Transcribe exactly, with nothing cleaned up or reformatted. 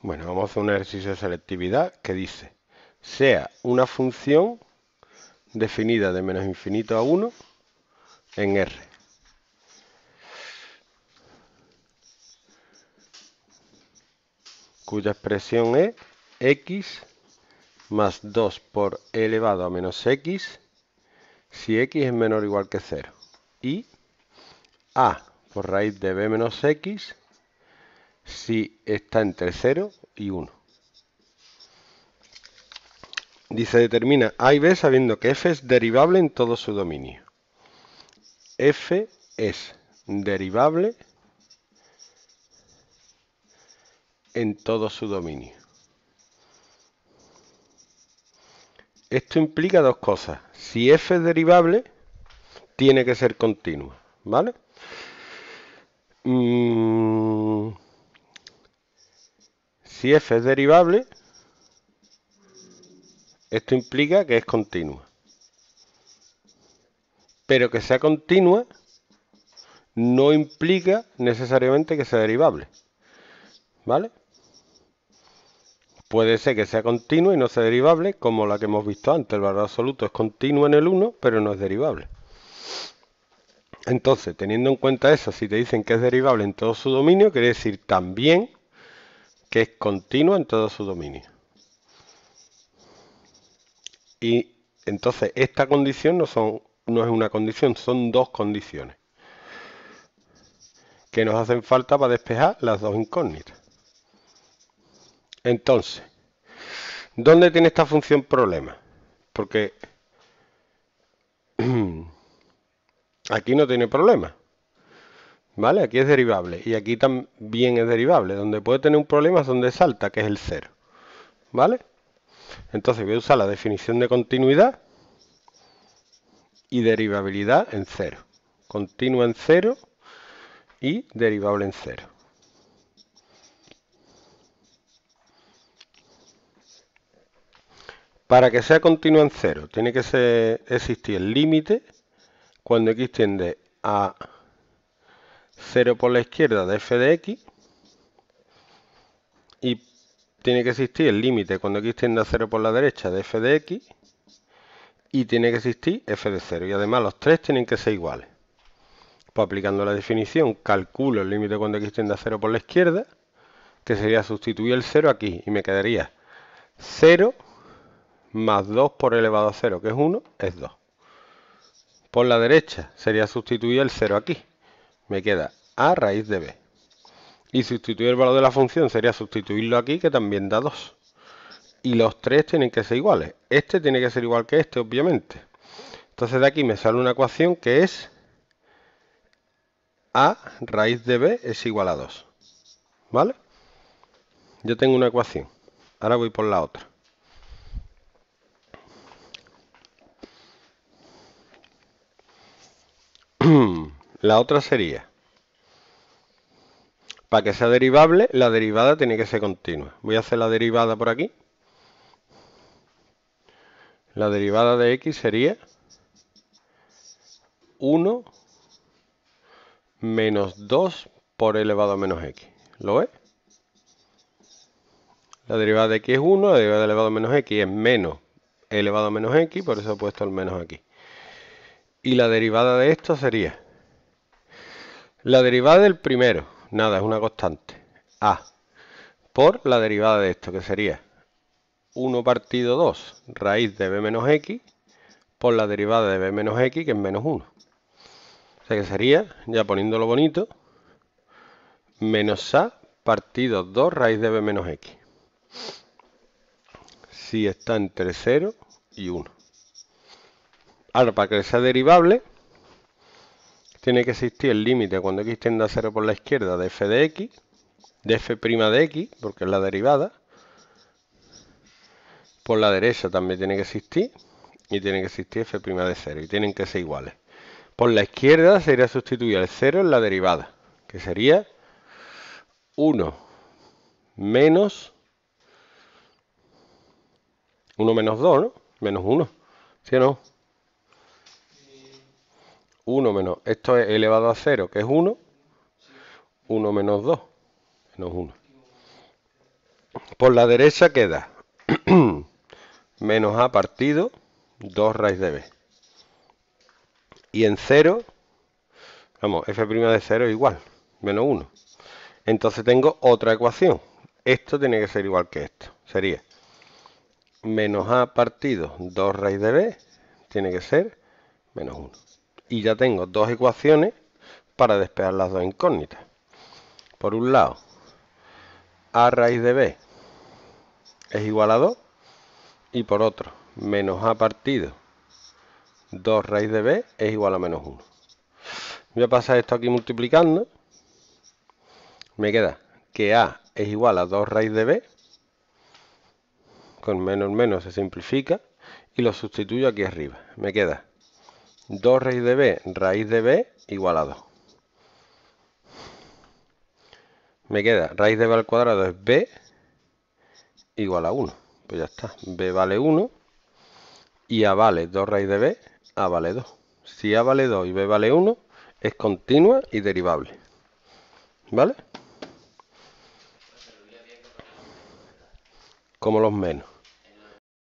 Bueno, vamos a hacer un ejercicio de selectividad que dice: sea una función definida de menos infinito a uno en R. Cuya expresión es x más dos por e elevado a menos x si x es menor o igual que cero. Y a por raíz de b menos x si está entre cero y uno. Dice: determina a y b sabiendo que f es derivable en todo su dominio. F es derivable en todo su dominio. Esto implica dos cosas. Si f es derivable, tiene que ser continua, ¿vale? Mm. Si f es derivable, esto implica que es continua. Pero que sea continua no implica necesariamente que sea derivable, ¿vale? Puede ser que sea continua y no sea derivable, como la que hemos visto antes. El valor absoluto es continuo en el uno, pero no es derivable. Entonces, teniendo en cuenta eso, si te dicen que es derivable en todo su dominio, quiere decir también que es continua en todo su dominio. Y entonces esta condición no, son, no es una condición, son dos condiciones que nos hacen falta para despejar las dos incógnitas. Entonces, ¿dónde tiene esta función problema? Porque aquí no tiene problema, ¿vale? Aquí es derivable y aquí también es derivable. Donde puede tener un problema es donde salta, que es el cero, ¿vale? Entonces voy a usar la definición de continuidad y derivabilidad en cero. Continua en cero y derivable en cero. Para que sea continua en cero, tiene que ser, existir el límite cuando x tiende a cero por la izquierda de f de x, y tiene que existir el límite cuando x tiende a cero por la derecha de f de x, y tiene que existir f de cero. Y además los tres tienen que ser iguales. Pues aplicando la definición, calculo el límite cuando x tiende a cero por la izquierda, que sería sustituir el cero aquí, y me quedaría cero más dos por elevado a cero, que es uno, es dos. Por la derecha sería sustituir el cero aquí. Me queda a raíz de b. Y sustituir el valor de la función sería sustituirlo aquí, que también da dos. Y los tres tienen que ser iguales. Este tiene que ser igual que este, obviamente. Entonces de aquí me sale una ecuación que es a raíz de b es igual a dos. ¿Vale? Yo tengo una ecuación. Ahora voy por la otra. La otra sería, para que sea derivable, la derivada tiene que ser continua. Voy a hacer la derivada por aquí. La derivada de x sería uno menos dos por elevado a menos x. ¿Lo ves? La derivada de x es uno, la derivada de elevado a menos x es menos elevado a menos x, por eso he puesto el menos aquí. Y la derivada de esto sería, la derivada del primero, nada, es una constante, a, por la derivada de esto, que sería uno partido dos, raíz de b menos x, por la derivada de b menos x, que es menos uno. O sea que sería, ya poniéndolo bonito, menos a partido dos, raíz de b menos x, si está entre cero y uno. Ahora, para que sea derivable, tiene que existir el límite cuando x tiende a cero por la izquierda de f de x, de f' de x, porque es la derivada. Por la derecha también tiene que existir, y tiene que existir f' de cero, y tienen que ser iguales. Por la izquierda sería sustituir el cero en la derivada, que sería uno menos, uno menos dos, ¿no? Menos uno, ¿sí o no? uno menos, esto es elevado a cero, que es uno, uno menos dos, menos uno. Por la derecha queda menos a partido dos raíz de b. Y en cero, vamos, f' de cero es igual, menos uno. Entonces tengo otra ecuación. Esto tiene que ser igual que esto. Sería menos a partido dos raíz de b, tiene que ser menos uno. Y ya tengo dos ecuaciones para despejar las dos incógnitas. Por un lado, a raíz de b es igual a dos. Y por otro, menos a partido dos raíz de b es igual a menos uno. Voy a pasar esto aquí multiplicando. Me queda que a es igual a dos raíz de b. Con menos menos se simplifica. Y lo sustituyo aquí arriba. Me queda dos raíz de b raíz de b igual a dos. Me queda raíz de b al cuadrado es b igual a uno. Pues ya está. B vale uno. Y a vale dos raíz de b. A vale dos. Si a vale dos y b vale uno, es continua y derivable. ¿Vale? Como los menos.